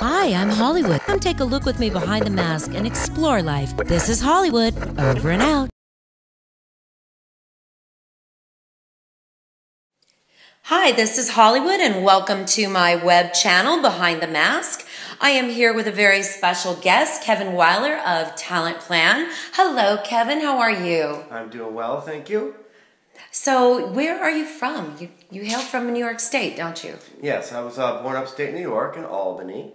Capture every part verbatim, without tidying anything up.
Hi, I'm Hollywood. Come take a look with me behind the mask and explore life. This is Hollywood, over and out. Hi, this is Hollywood and welcome to my web channel, Behind the Mask. I am here with a very special guest, Kevin Weiler of Talent Plan. Hello, Kevin. How are you? I'm doing well, thank you. So, where are you from? You, you hail from New York State, don't you? Yes, I was uh, born upstate New York in Albany.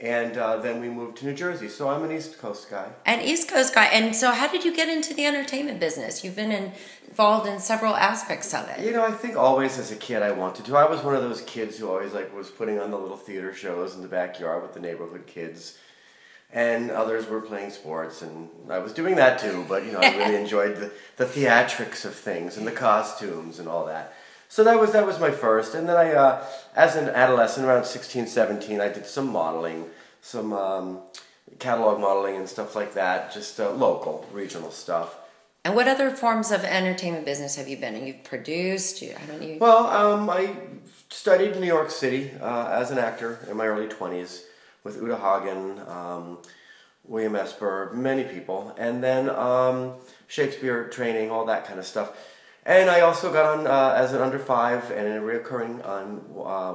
And uh, then we moved to New Jersey, so I'm an East Coast guy. An East Coast guy. And so how did you get into the entertainment business? You've been in, involved in several aspects of it. You know, I think always as a kid I wanted to. I was one of those kids who always like was putting on the little theater shows in the backyard with the neighborhood kids. And others were playing sports, and I was doing that too, but you know, I really enjoyed the, the theatrics of things and the costumes and all that. So that was, that was my first, and then I, uh, as an adolescent, around sixteen, seventeen, I did some modeling, some um, catalog modeling and stuff like that, just uh, local, regional stuff. And what other forms of entertainment business have you been in? You've produced, you, I don't know. Well, um, I studied in New York City uh, as an actor in my early twenties with Uta Hagen, um, William Esper, many people, and then um, Shakespeare training, all that kind of stuff. And I also got on uh, as an under five and a reoccurring on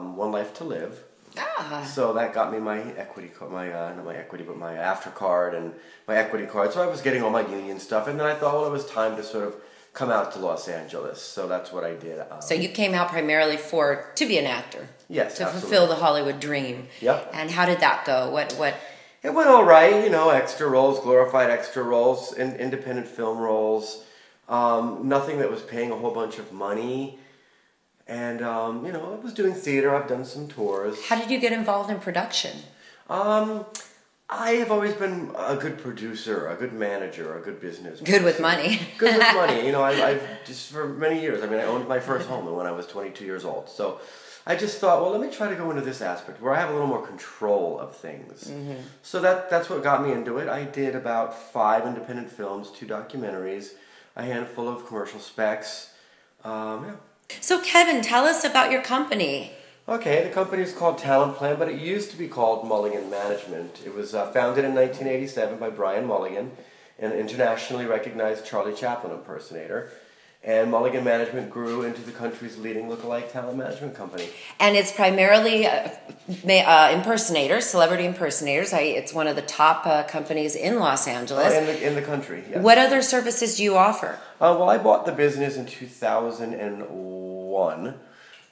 um, One Life to Live. Ah. So that got me my equity, my uh, not my equity, but my after card and my equity card. So I was getting all my union stuff, and then I thought, well, it was time to sort of come out to Los Angeles. So that's what I did. Um, so you came out primarily for to be an actor. Yes, to absolutely. Fulfill the Hollywood dream. Yep. And how did that go? What what? It went all right. You know, extra roles, glorified extra roles, in, independent film roles. Um, nothing that was paying a whole bunch of money, and um, you know, I was doing theater. I've done some tours. How did you get involved in production? Um, I have always been a good producer, a good manager, a good business. Good with money. Good with money. You know, I, I've just for many years. I mean, I owned my first home when I was twenty-two years old. So I just thought, well, let me try to go into this aspect where I have a little more control of things. Mm-hmm. So that that's what got me into it. I did about five independent films, two documentaries. A handful of commercial specs. Um, yeah. So Kevin, tell us about your company. Okay, the company is called Talent Plan, but it used to be called Mulligan Management. It was uh, founded in nineteen eighty-seven by Brian Mulligan, an internationally recognized Charlie Chaplin impersonator. And Mulligan Management grew into the country's leading lookalike talent management company. And it's primarily uh, uh, impersonators, celebrity impersonators. I, it's one of the top uh, companies in Los Angeles. Uh, in, the, in the country, yes. What other services do you offer? Uh, well, I bought the business in two thousand one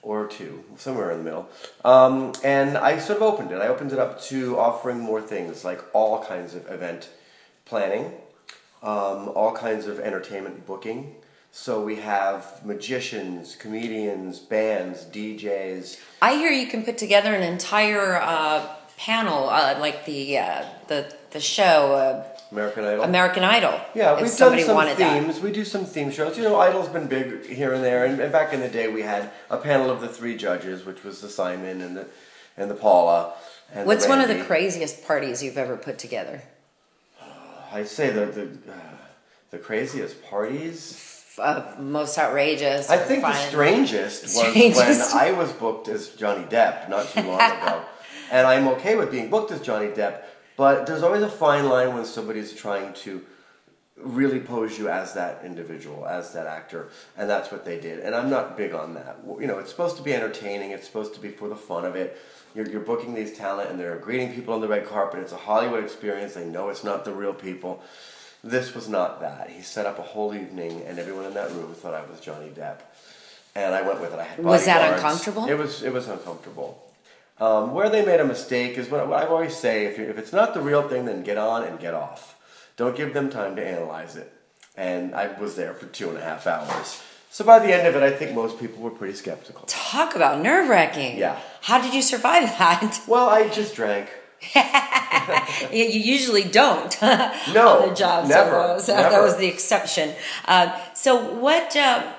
or two, somewhere in the middle. Um, and I sort of opened it. I opened it up to offering more things, like all kinds of event planning, um, all kinds of entertainment booking. So we have magicians, comedians, bands, D Js. I hear you can put together an entire uh, panel, uh, like the uh, the the show uh, American Idol. American Idol. Yeah, we've done some themes. That. We do some theme shows. You know, Idol's been big here and there. And, and back in the day, we had a panel of the three judges, which was the Simon and the and the Paula. And what's the one of the craziest parties you've ever put together? I say the the uh, the craziest parties. Uh, most outrageous. I think fun. the strangest was strangest. when I was booked as Johnny Depp not too long ago. And I'm okay with being booked as Johnny Depp, but there's always a fine line when somebody's trying to really pose you as that individual, as that actor, and that's what they did. And I'm not big on that. You know, it's supposed to be entertaining, it's supposed to be for the fun of it. You're, you're booking these talent and they're greeting people on the red carpet. It's a Hollywood experience. They know it's not the real people. This was not that. He set up a whole evening, and everyone in that room thought I was Johnny Depp, and I went with it. I had was that uncomfortable? It was. It was uncomfortable. Um, where they made a mistake is what, what I always say: if you're, if it's not the real thing, then get on and get off. Don't give them time to analyze it. And I was there for two and a half hours. So by the end of it, I think most people were pretty skeptical. Talk about nerve-wracking. Yeah. How did you survive that? Well, I just drank. You usually don't. No, on the job, never, so never. That was the exception. Um, so what? Uh,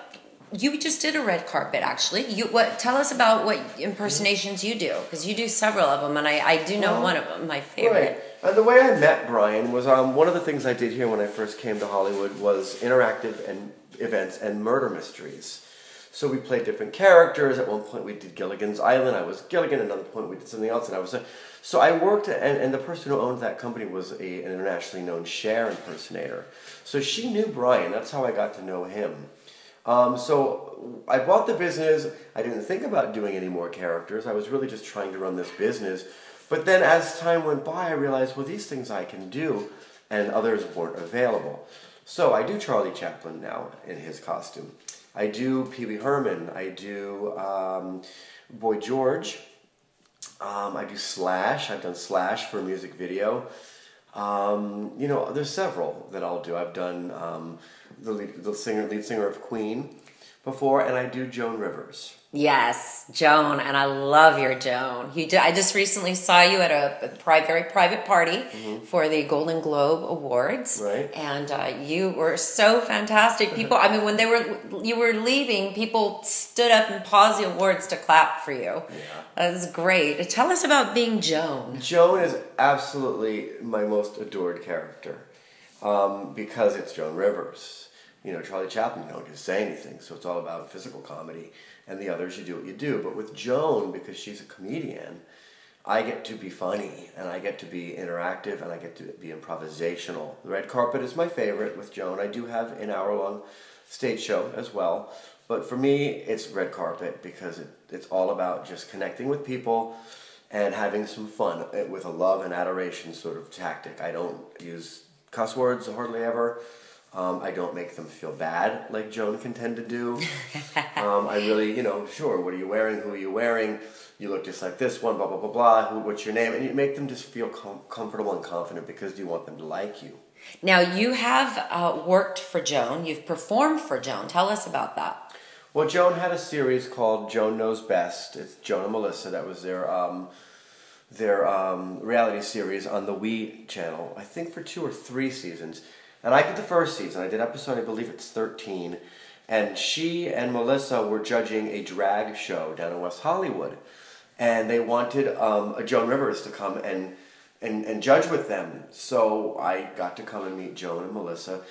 you just did a red carpet, actually. You what? Tell us about what impersonations you do, because you do several of them, and I, I do know well, one of them, my favorite. Right. Uh, the way I met Brian was um, one of the things I did here when I first came to Hollywood was interactive and events and murder mysteries. So we played different characters. At one point we did Gilligan's Island. I was Gilligan. Another point we did something else, and I was... A, so I worked, and, and the person who owned that company was a, an internationally known Cher impersonator. So she knew Brian. That's how I got to know him. Um, so I bought the business. I didn't think about doing any more characters. I was really just trying to run this business. But then as time went by, I realized, well, these things I can do, and others weren't available. So I do Charlie Chaplin now in his costume. I do Pee Wee Herman, I do um, Boy George, um, I do Slash, I've done Slash for a music video. Um, you know, there's several that I'll do. I've done um, the, lead, the singer, lead singer of Queen before, and I do Joan Rivers. Yes, Joan, and I love your Joan. You did, I just recently saw you at a pri very private party mm-hmm. for the Golden Globe Awards, right? And uh, you were so fantastic. People, I mean, when they were you were leaving, people stood up and paused the awards to clap for you. Yeah, that was great. Tell us about being Joan. Joan is absolutely my most adored character um, because it's Joan Rivers. You know, Charlie Chaplin, you don't just say anything, so it's all about physical comedy. And the others, you do what you do. But with Joan, because she's a comedian, I get to be funny, and I get to be interactive, and I get to be improvisational. The red carpet is my favorite with Joan. I do have an hour-long stage show as well. But for me, it's red carpet because it, it's all about just connecting with people and having some fun with a love and adoration sort of tactic. I don't use cuss words hardly ever. Um, I don't make them feel bad like Joan can tend to do. um, I really, you know, sure, what are you wearing? Who are you wearing? You look just like this one, blah, blah, blah, blah. Who, what's your name? And you make them just feel com comfortable and confident because you want them to like you. Now, you have uh, worked for Joan. You've performed for Joan. Tell us about that. Well, Joan had a series called Joan Knows Best. It's Joan and Melissa. That was their... Um, their um, reality series on the We Channel, I think for two or three seasons. And I did the first season. I did episode, I believe it's thirteen. And she and Melissa were judging a drag show down in West Hollywood. And they wanted um, a Joan Rivers to come and, and, and judge with them. So I got to come and meet Joan and Melissa.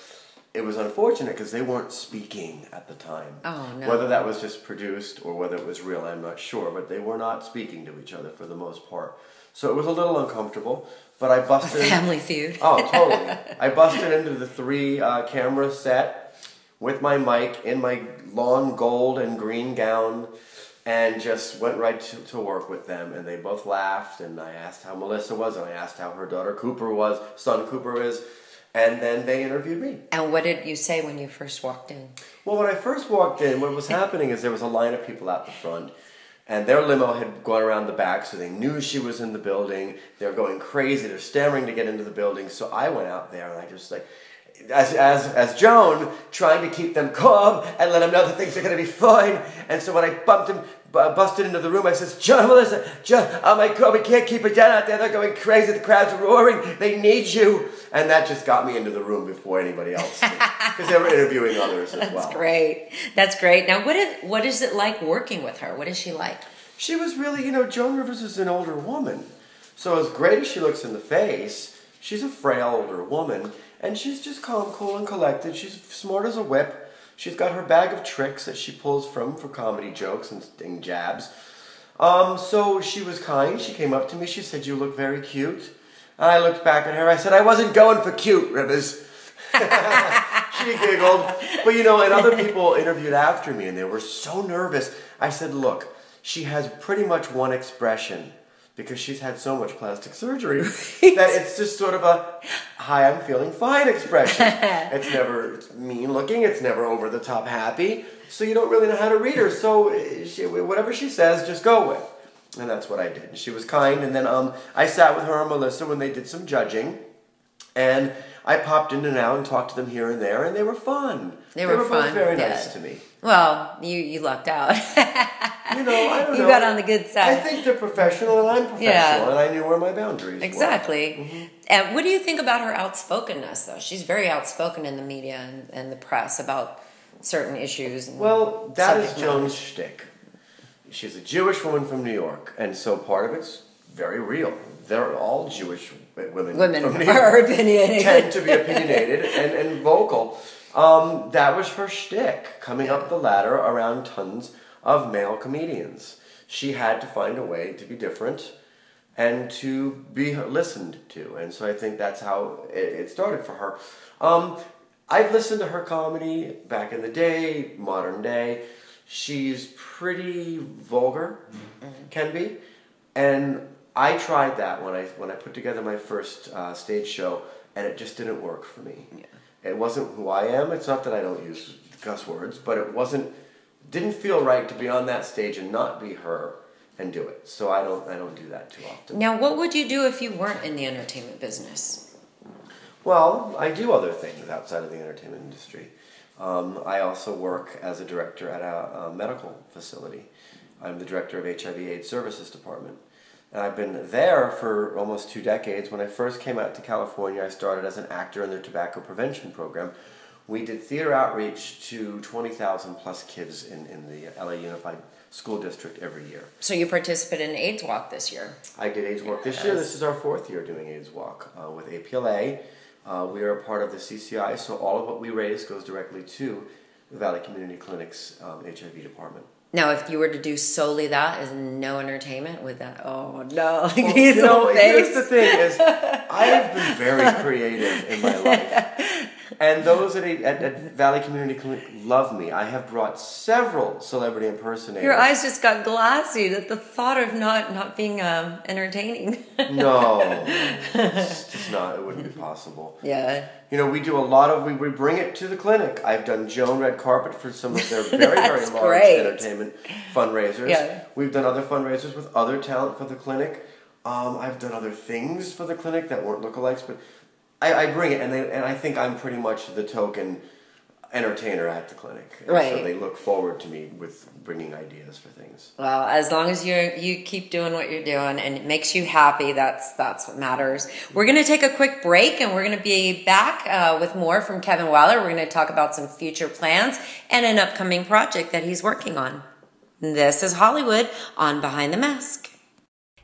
It was unfortunate because they weren't speaking at the time. Oh, no. Whether that was just produced or whether it was real, I'm not sure. But they were not speaking to each other for the most part. So it was a little uncomfortable, but I busted... A family feud. Oh, totally. I busted into the three-camera uh, set with my mic in my long gold and green gown and just went right to, to work with them. And they both laughed, and I asked how Melissa was, and I asked how her daughter Cooper was, son Cooper is, and then they interviewed me. And what did you say when you first walked in? Well, when I first walked in, what was happening is there was a line of people out the front. And their limo had gone around the back, so they knew she was in the building. They were going crazy. They're stammering to get into the building. So I went out there, and I just, like, as, as, as Joan, trying to keep them calm and let them know that things are going to be fine. And so when I bumped him, busted into the room, I says, Joan, Melissa, Joan, oh, my God, we can't keep it down out there. They're going crazy. The crowd's roaring. They need you. And that just got me into the room before anybody else did, because they were interviewing others as well. That's great. That's great. Now, what is, what is it like working with her? What is she like? She was really, you know, Joan Rivers is an older woman. So as great as she looks in the face, she's a frail older woman. And she's just calm, cool, and collected. She's smart as a whip. She's got her bag of tricks that she pulls from for comedy jokes and, and jabs. Um, so she was kind. She came up to me. She said, you look very cute. And I looked back at her. I said, I wasn't going for cute, Rivers. She giggled. But, you know, and other people interviewed after me, and they were so nervous. I said, look, she has pretty much one expression, because she's had so much plastic surgery that it's just sort of a, hi, I'm feeling fine expression. It's never mean looking. It's never over the top happy. So you don't really know how to read her. So she, whatever she says, just go with. And that's what I did. She was kind. And then um, I sat with her and Melissa when they did some judging. And I popped in and out and talked to them here and there. And they were fun. They, they were, were fun. Both very yeah. nice to me. Well, you, you lucked out. You know, I don't you know. got on the good side. I think they're professional, and I'm professional, yeah. and I knew where my boundaries exactly. were. Exactly. Mm-hmm. And what do you think about her outspokenness, though? She's very outspoken in the media and, and the press about certain issues. And well, that is Joan's shtick. She's a Jewish woman from New York, and so part of it's very real. They're all Jewish women. Women from New York are opinionated. Tend to be opinionated and, and vocal. Um, that was her shtick, coming up the ladder around tons of male comedians. She had to find a way to be different and to be listened to. And so I think that's how it, it started for her. Um, I've listened to her comedy back in the day, modern day. She's pretty vulgar, can be. And I tried that when I when I put together my first uh, stage show, and it just didn't work for me. Yeah. It wasn't who I am. It's not that I don't use cuss words, but it wasn't, didn't feel right to be on that stage and not be her and do it. So I don't I don't do that too often. Now, what would you do if you weren't in the entertainment business? Well, I do other things outside of the entertainment industry. Um, I also work as a director at a, a medical facility. I'm the director of H I V AIDS Services Department. And I've been there for almost two decades. When I first came out to California, I started as an actor in their tobacco prevention program. We did theater outreach to twenty thousand plus kids in, in the L A Unified School District every year. So you participated in AIDS Walk this year. I did AIDS Walk this year. This is our fourth year doing AIDS Walk uh, with A P L A. Uh, we are a part of the C C I, so all of what we raise goes directly to the Valley Community Clinic's um, H I V department. Now, if you were to do solely that, is no entertainment with that? Oh, no. Like, well, you know, here's the thing is, I have been very creative in my life. And those at, at, at Valley Community Clinic love me. I have brought several celebrity impersonators. Your eyes just got glassy at the thought of not, not being um, entertaining. No. It's just not. It wouldn't be possible. Yeah. You know, we do a lot of, we, we bring it to the clinic. I've done Joan Red Carpet for some of their very, very large great. entertainment fundraisers. Yeah. We've done other fundraisers with other talent for the clinic. Um, I've done other things for the clinic that weren't lookalikes, but I, I bring it, and they, and I think I'm pretty much the token entertainer at the clinic. And right. So they look forward to me with bringing ideas for things. Well, as long as you you keep doing what you're doing and it makes you happy, that's that's what matters. We're going to take a quick break, and we're going to be back uh, with more from Kevin Weiler. We're going to talk about some future plans and an upcoming project that he's working on. This is Hollywood on Behind the Mask.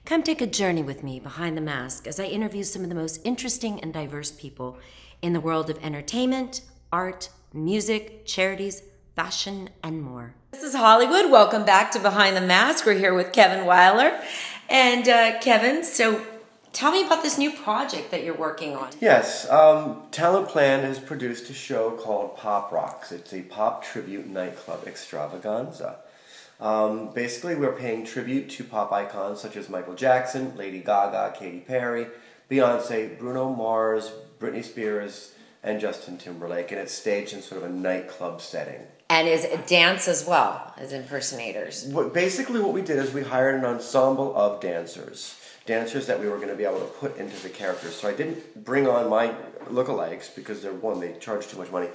Come take a journey with me behind the mask as I interview some of the most interesting and diverse people in the world of entertainment, art, music, charities, fashion, and more. This is Hollywood. Welcome back to Behind the Mask. We're here with Kevin Weiler. And uh, Kevin, so tell me about this new project that you're working on. Yes. Um, Talent Plan has produced a show called Pop Rocks. It's a pop tribute nightclub extravaganza. Um, basically, we're paying tribute to pop icons such as Michael Jackson, Lady Gaga, Katy Perry, Beyonce, Bruno Mars, Britney Spears, and Justin Timberlake, and it's staged in sort of a nightclub setting. And is it dance as well as impersonators? What, basically, what we did is we hired an ensemble of dancers, dancers that we were going to be able to put into the characters. So I didn't bring on my lookalikes because they're one, they charge too much money.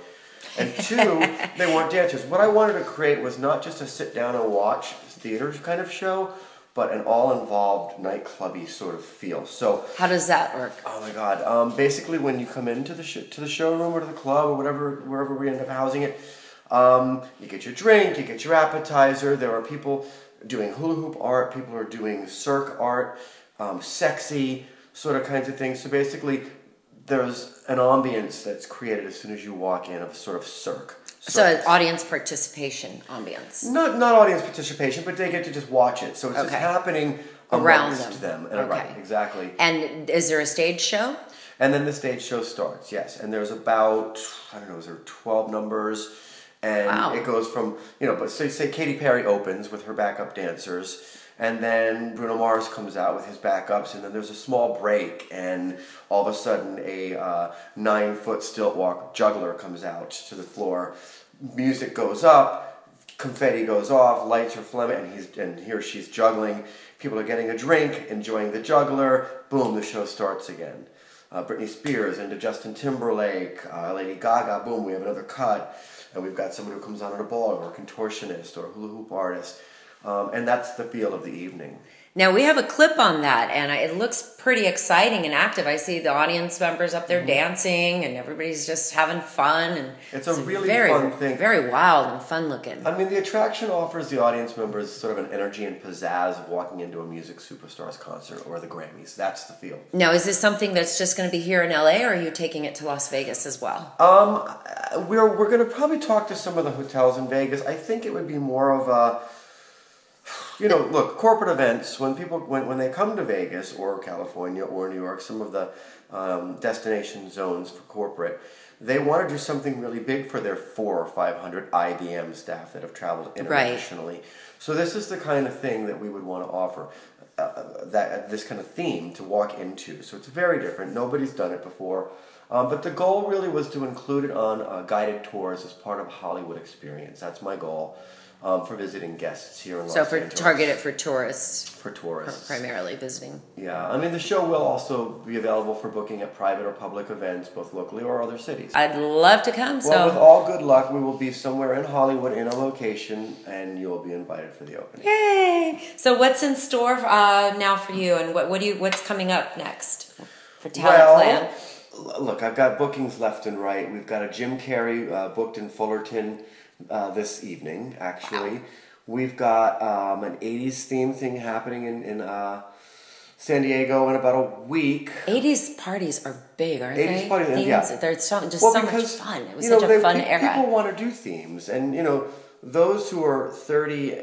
And two, they weren't dancers. What I wanted to create was not just a sit down and watch theater kind of show, but an all-involved nightclubby sort of feel. So how does that work? Oh my God! Um, basically, when you come into the sh to the showroom or to the club or whatever, wherever we end up housing it, um, you get your drink, you get your appetizer. There are people doing hula hoop art. People are doing cirque art, um, sexy sort of kinds of things. So basically, there's an ambience that's created as soon as you walk in of a sort of cirque. cirque. So audience participation ambience. Not not audience participation, but they get to just watch it. So it's okay. just happening around amongst them. them and okay. Around, exactly. And is there a stage show? And then the stage show starts, yes. And there's about, I don't know, is there twelve numbers? And wow. It goes from, you know, but say, say Katy Perry opens with her backup dancers. And then Bruno Mars comes out with his backups, and then there's a small break, and all of a sudden a uh, nine-foot stilt walk juggler comes out to the floor. Music goes up, confetti goes off, lights are flaming, and he's and he or she's juggling. People are getting a drink, enjoying the juggler. Boom, the show starts again. Uh, Britney Spears into Justin Timberlake, uh, Lady Gaga. Boom, we have another cut, and we've got someone who comes out on a ball, or a contortionist, or a hula hoop artist. Um, and that's the feel of the evening. Now, we have a clip on that, and it looks pretty exciting and active. I see the audience members up there mm-hmm. dancing, and everybody's just having fun. And It's a it's really very, fun thing. Very wild and fun-looking. I mean, the attraction offers the audience members sort of an energy and pizzazz of walking into a music superstars concert or the Grammys. That's the feel. Now, is this something that's just going to be here in L A, or are you taking it to Las Vegas as well? Um, we're we're going to probably talk to some of the hotels in Vegas. I think it would be more of a... You know, look, corporate events, when people, when, when they come to Vegas or California or New York, some of the um, destination zones for corporate, they want to do something really big for their four or five hundred I B M staff that have traveled internationally. Right. So this is the kind of thing that we would want to offer, uh, that uh, this kind of theme to walk into. So it's very different. Nobody's done it before. Um, but the goal really was to include it on uh, guided tours as part of a Hollywood experience. That's my goal. Um, for visiting guests here in Los Angeles. So for targeted for tourists. For tourists. Primarily visiting. Yeah. I mean, the show will also be available for booking at private or public events, both locally or other cities. I'd love to come. Well, so with all good luck, we will be somewhere in Hollywood in a location, and you'll be invited for the opening. Yay! So what's in store uh, now for you, and what, what do you what's coming up next for Talent well, Plan? Look, I've got bookings left and right. We've got a Jim Carrey uh, booked in Fullerton. Uh, this evening, actually. Wow. We've got um, an eighties theme thing happening in, in uh, San Diego in about a week. eighties parties are big, aren't eighties they? eighties parties, themes, yeah. They're so, just well, so because, much fun. It was such know, a they, fun they, era. People want to do themes, and you know, those who are thirty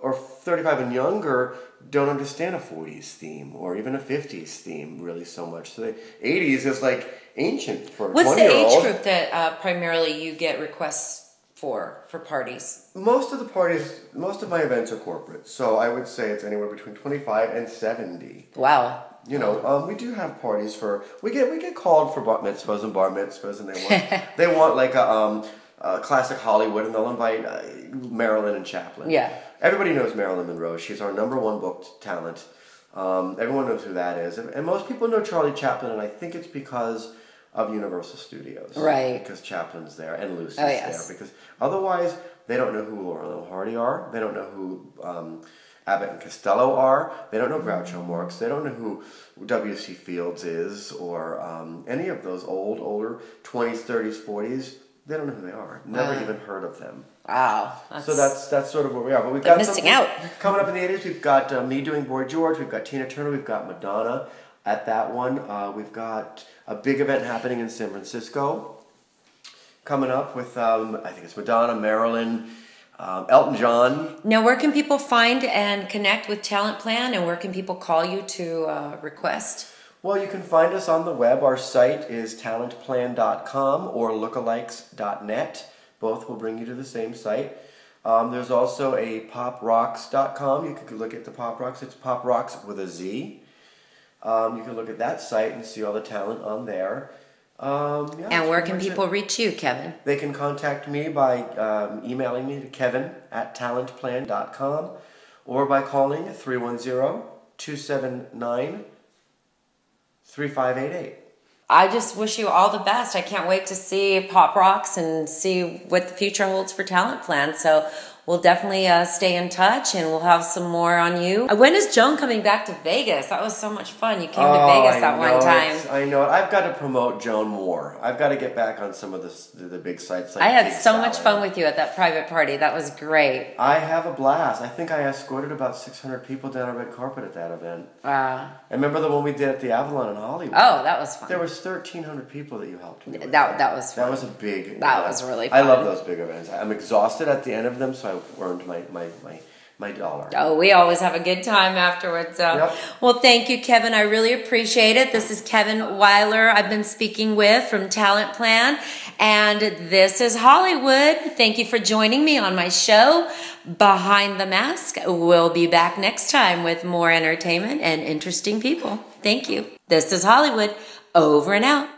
or thirty-five and younger don't understand a forties theme or even a fifties theme really so much. So the eighties is like ancient for What's the age group that uh, primarily you get requests For, for parties? Most of the parties, most of my events are corporate. So I would say it's anywhere between twenty-five and seventy. Wow. You know, um, we do have parties for, we get we get called for bat mitzvahs and bar mitzvahs, and they want, they want like a, um, a classic Hollywood, and they'll invite uh, Marilyn and Chaplin. Yeah. Everybody knows Marilyn Monroe. She's our number one booked talent. Um, everyone knows who that is. And most people know Charlie Chaplin, and I think it's because of Universal Studios. Right. Because Chaplin's there and Lucy's oh, yes. there. Because otherwise, they don't know who Laurel and Hardy are. They don't know who um, Abbott and Costello are. They don't know Groucho Marx. They don't know who W. C. Fields is or um, any of those old, older twenties, thirties, forties. They don't know who they are. Never wow. even heard of them. Wow. That's, so that's that's sort of where we are. But we've got missing out. Coming up in the eighties, we've got uh, me doing Boy George. We've got Tina Turner. We've got Madonna. At that one, uh, we've got a big event happening in San Francisco coming up with, um, I think it's Madonna, Marilyn, um, Elton John. Now, where can people find and connect with Talent Plan, and where can people call you to uh, request? Well, you can find us on the web. Our site is talent plan dot com or lookalikes dot net. Both will bring you to the same site. Um, there's also a pop rocks dot com. You can look at the Pop Rocks. It's Pop Rocks with a Z. Um, you can look at that site and see all the talent on there. Um, yeah, and where can people it. reach you, Kevin? They can contact me by um, emailing me to kevin at talent plan dot com or by calling three one zero, two seven nine, three five eight eight. I just wish you all the best. I can't wait to see Pop Rocks and see what the future holds for Talent Plan. So we'll definitely uh, stay in touch, and we'll have some more on you. When is Joan coming back to Vegas? That was so much fun. You came oh, to Vegas I that know one time. It's, I know it. I've got to promote Joan more. I've got to get back on some of the, the big sites. Like I had so salad. much fun with you at that private party. That was great. I have a blast. I think I escorted about six hundred people down a red carpet at that event. Wow. I remember the one we did at the Avalon in Hollywood. Oh, that was fun. There was thirteen hundred people that you helped me with. That, that was fun. That was a big That event. was really fun. I love those big events. I'm exhausted at the end of them, so I earned my, my, my, my dollar. Oh, we always have a good time afterwards. So. Yep. Well, thank you, Kevin. I really appreciate it. This is Kevin Weiler I've been speaking with from Talent Plan, and this is Hollywood. Thank you for joining me on my show, Behind the Mask. We'll be back next time with more entertainment and interesting people. Thank you. This is Hollywood. Over and out.